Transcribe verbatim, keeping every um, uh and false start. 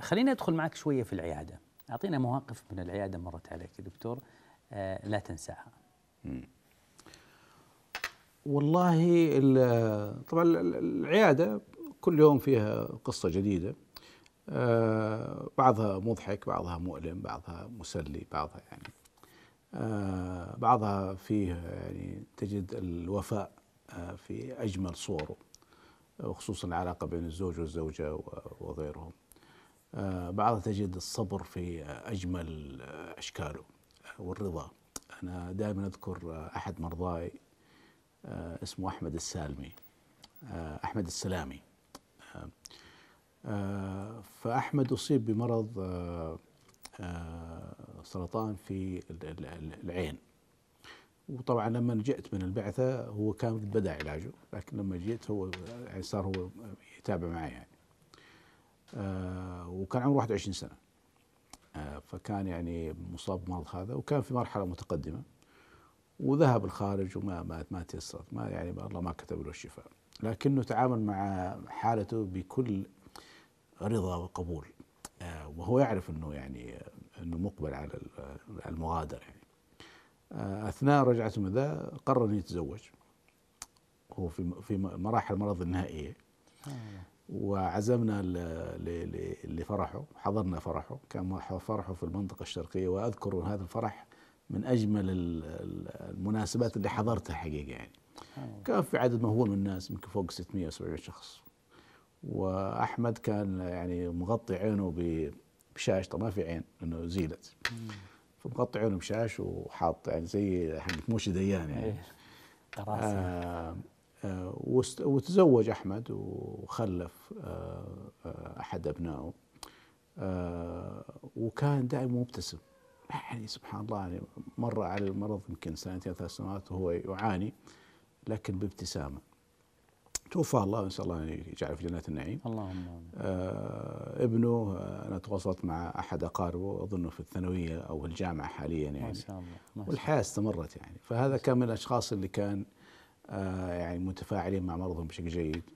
خليني أدخل معك شوية في العيادة. أعطينا مواقف من العيادة مرت عليك يا دكتور لا تنساها. والله طبعا العيادة كل يوم فيها قصة جديدة، بعضها مضحك، بعضها مؤلم، بعضها مسلي، بعضها يعني بعضها فيه يعني تجد الوفاء في أجمل صوره، وخصوصا العلاقة بين الزوج والزوجة وغيرهم. بعضها تجد الصبر في أجمل أشكاله والرضا. أنا دائما أذكر أحد مرضاي اسمه أحمد السالمي، أحمد السلامي. فأحمد أصيب بمرض سرطان في العين، وطبعا لما جئت من البعثة هو كان بدأ علاجه، لكن لما جئت هو صار هو يتابع معي يعني. آه وكان عمره واحد وعشرين سنة، آه فكان يعني مصاب بمرض هذا، وكان في مرحلة متقدمة، وذهب الخارج وما ما ما تيسر، ما يعني الله ما كتب له الشفاء، لكنه تعامل مع حالته بكل رضا وقبول، آه وهو يعرف انه يعني انه مقبل على المغادرة يعني. آه اثناء رجعته من ذا قرر انه يتزوج، هو في في مراحل المرض النهائية. وعزمنا لفرحه، حضرنا فرحه، كان فرحه في المنطقة الشرقية، وأذكر هذا الفرح من أجمل المناسبات اللي حضرتها حقيقة يعني. كان في عدد مهول من الناس، يمكن فوق ستمئة وسبعين شخص، وأحمد كان يعني مغطي عينه بشاش، طبعا ما في عين لأنه زيلت، فمغطي عينه بشاش وحاط يعني زي موش ديان يعني. آه وتزوج أحمد وخلف أحد أبنائه، وكان دائما مبتسم يعني. سبحان الله يعني، مر على المرض يمكن سنتين ثلاث سنوات وهو يعاني، لكن بابتسامة. توفى الله، إن شاء الله يجعله في جنة النعيم. اللهم ابنه أنا تواصلت مع أحد أقاربه، أظنه في الثانوية أو في الجامعة حاليا يعني. ما شاء الله، والحياة استمرت يعني. فهذا كان من الأشخاص اللي كان يعني متفاعلين مع مرضهم بشكل جيد،